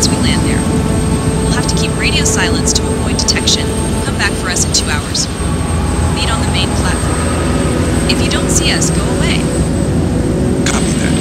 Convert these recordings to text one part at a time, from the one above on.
once we land there. We'll have to keep radio silence to avoid detection. Come back for us in 2 hours. Meet on the main platform. If you don't see us, go away. Copy that.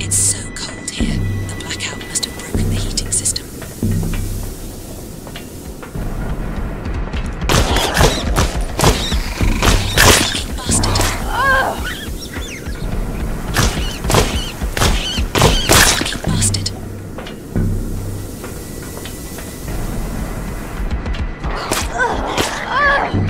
It's so cold here. The blackout must have broken the heating system. Fucking bastard. Fucking bastard. Ugh!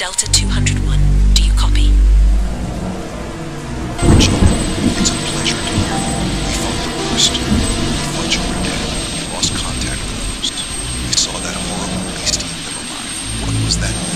Delta 201, do you copy? Gentlemen, it's a pleasure to hear you. We thought the worst. We thought you were dead. We lost contact with the host. We saw that horrible beastie in the revive. What was that?